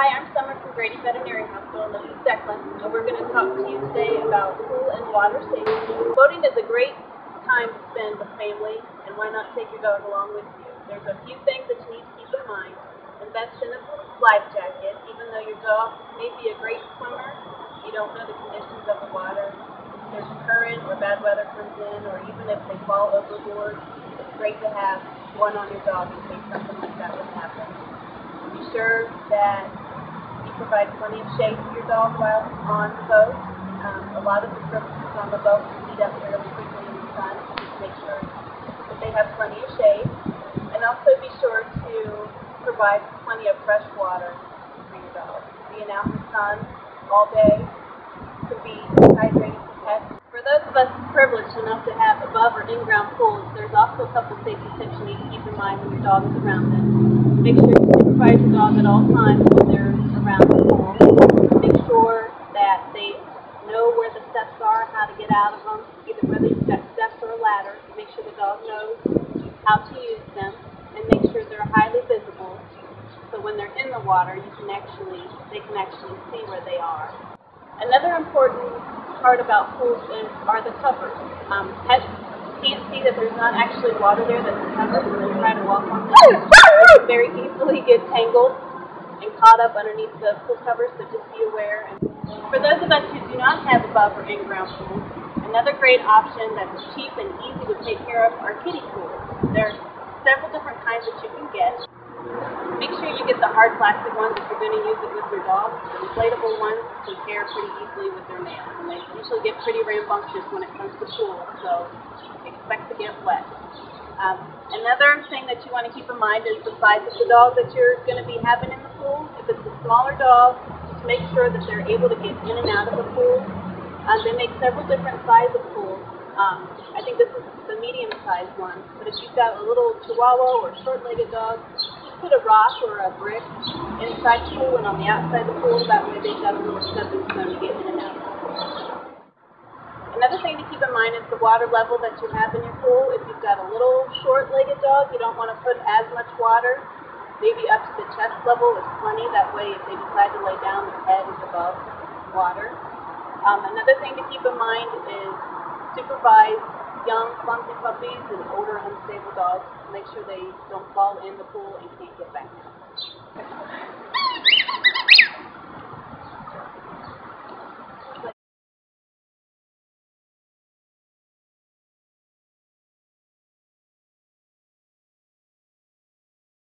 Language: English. Hi, I'm Summer from Grady Veterinary Hospital, and this is Declan, and we're going to talk to you today about pool and water safety. Boating is a great time to spend with family, and why not take your dog along with you? There's a few things that you need to keep in mind. Invest in a life jacket. Even though your dog may be a great swimmer, you don't know the conditions of the water. If there's current or bad weather comes in, or even if they fall overboard, it's great to have one on your dog in case something like that would happen. Be sure that provide plenty of shade for your dog while on the boat. A lot of the surfaces on the boat can heat up fairly quickly in the sun, so just make sure that they have plenty of shade. And also be sure to provide plenty of fresh water for your dog. Being out in the sun all day could be dehydrating for pets. For those of us privileged enough to have above or in-ground pools, there's also a couple safety tips you need to keep in mind when your dog is around them. Make sure you supervise your dog at all times when they're around the pool. Make sure that they know where the steps are, how to get out of them, either whether you've got steps or a ladder. Make sure the dog knows how to use them, and make sure they're highly visible, so when they're in the water, they can actually see where they are. Another important part about pools are the covers. Pets can't see that there's not actually water there that's covered, so they try to walk on them. They very easily get tangled and caught up underneath the pool cover, so just be aware. And for those of us who do not have above or in-ground pools, another great option that's cheap and easy to take care of are kiddie pools. There are several different kinds that you can get. Make sure you get the hard plastic ones if you're going to use it with your dog. The inflatable ones can tear pretty easily with their nails, and they usually get pretty rambunctious when it comes to pools, so expect to get wet. Another thing that you want to keep in mind is the size of the dog that you're going to be having in the pool. If it's a smaller dog, just make sure that they're able to get in and out of the pool. They make several different sizes of pools. I think this is the medium-sized one, but if you've got a little chihuahua or short-legged dog, just put a rock or a brick inside the pool and on the outside of the pool. That way they've got a little stepping stone to get in and out of the pool. Another thing to keep in mind is the water level that you have in your pool. If you've got a little short-legged dog, you don't want to put as much water. Maybe up to the chest level is plenty. That way, if they decide to lay down, their head is above water. Another thing to keep in mind is supervise young, clumsy puppies and older, unstable dogs. Make sure they don't fall in the pool and can't get back out.